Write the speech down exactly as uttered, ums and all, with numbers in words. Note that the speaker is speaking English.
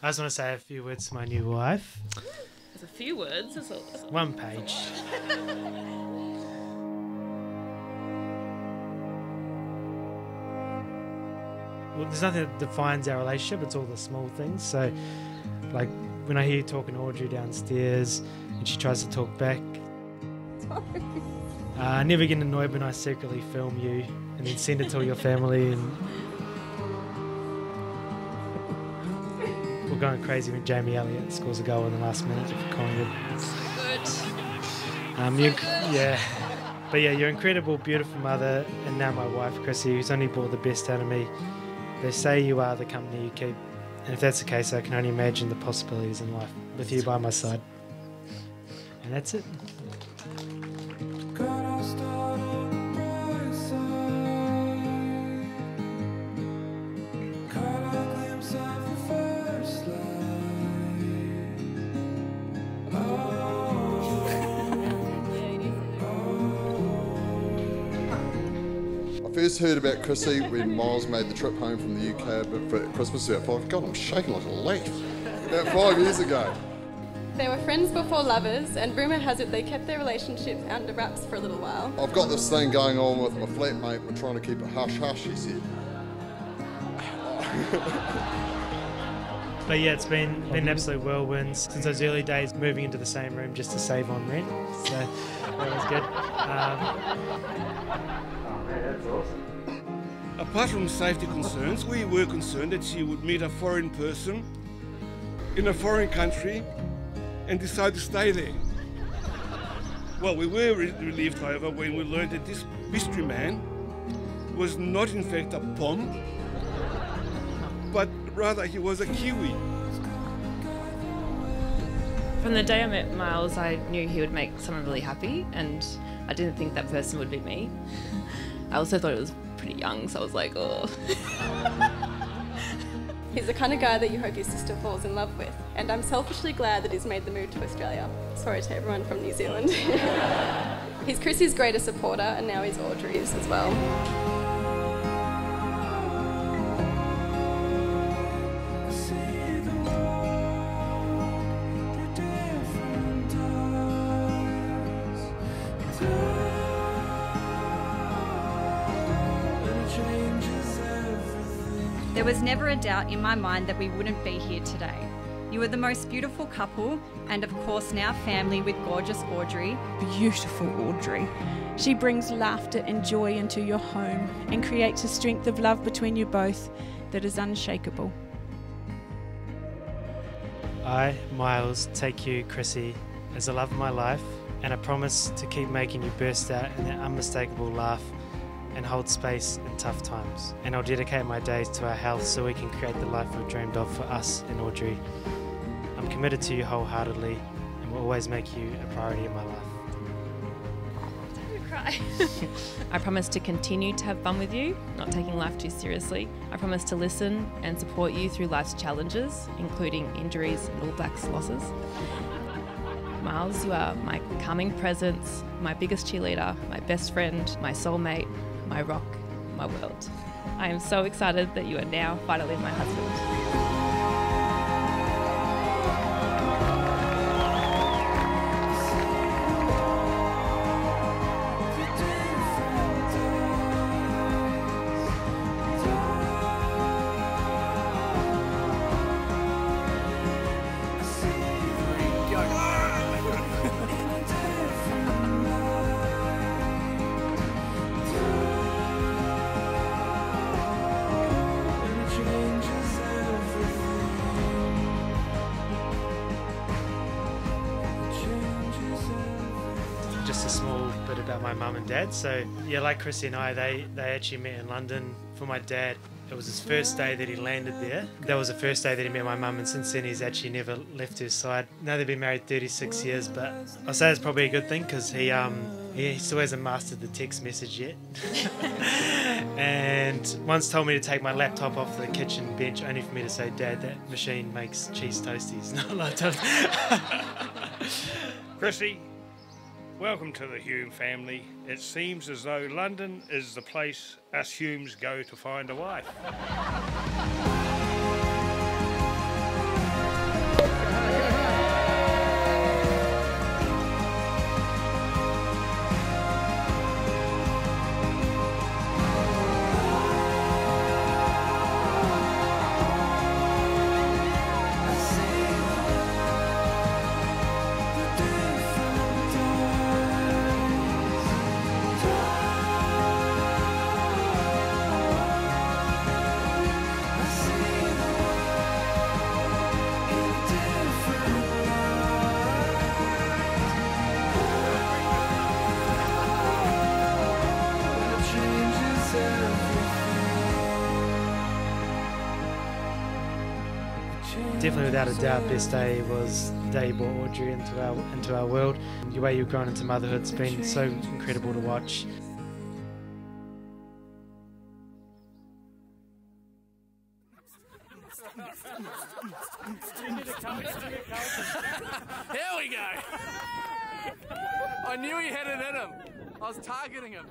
I just want to say a few words to my new wife. There's a few words. That's all, that's all. One page. Well, there's nothing that defines our relationship. It's all the small things. So, like, when I hear you talking to Audrey downstairs and she tries to talk back. Sorry. Uh, I never get annoyed when I secretly film you and then send it to all your family. And we're going crazy when Jamie Elliott scores a goal in the last minute for Collingwood. So good. Um, so you're, good. Yeah. But yeah, you're an incredible, beautiful mother, and now my wife, Krissy, who's only brought the best out of me. They say you are the company you keep. And if that's the case, I can only imagine the possibilities in life with you by my side. And that's it. I first heard about Krissy when Miles made the trip home from the U K for Christmas about five. God, I'm shaking like a leaf. About five years ago. They were friends before lovers, and rumour has it they kept their relationship under wraps for a little while. I've got this thing going on with my flatmate. We're trying to keep it hush-hush, he said. But yeah, it's been, been an absolute whirlwind since those early days, moving into the same room just to save on rent. So that was good. Um, That's awesome. Apart from safety concerns, we were concerned that she would meet a foreign person in a foreign country and decide to stay there. Well, we were re relieved, however, when we learned that this mystery man was not in fact a Pom, but rather he was a Kiwi. From the day I met Miles, I knew he would make someone really happy, and I didn't think that person would be me. I also thought it was pretty young, so I was like, oh. He's the kind of guy that you hope your sister falls in love with, and I'm selfishly glad that he's made the move to Australia. Sorry to everyone from New Zealand. He's Chrissy's greatest supporter, and now he's Audrey's as well. There was never a doubt in my mind that we wouldn't be here today. You are the most beautiful couple, and of course now family with gorgeous Audrey. Beautiful Audrey. She brings laughter and joy into your home and creates a strength of love between you both that is unshakable. I, Miles, take you, Krissy, as the love of my life, and I promise to keep making you burst out in that unmistakable laugh and hold space in tough times. And I'll dedicate my days to our health so we can create the life we've dreamed of for us and Audrey. I'm committed to you wholeheartedly and will always make you a priority in my life. Don't cry. I promise to continue to have fun with you, not taking life too seriously. I promise to listen and support you through life's challenges, including injuries and All Blacks losses. Miles, you are my calming presence, my biggest cheerleader, my best friend, my soulmate, my rock, my world. I am so excited that you are now finally my husband. Just a small bit about my mum and dad. So yeah, like Krissy and I, they, they actually met in London. For my dad, it was his first day that he landed there. That was the first day that he met my mum, and since then he's actually never left her side. Now they've been married thirty-six years, but I'll say it's probably a good thing because he, um, he, he still hasn't mastered the text message yet. And once told me to take my laptop off the kitchen bench only for me to say, Dad, that machine makes cheese toasties, not laptops. Krissy. Welcome to the Hume family. It seems as though London is the place us Humes go to find a wife. Definitely, without a doubt, best day was the day you brought Audrey into our into our world. The way you've grown into motherhood's been so incredible to watch. Here we go! I knew he had it in him. I was targeting him.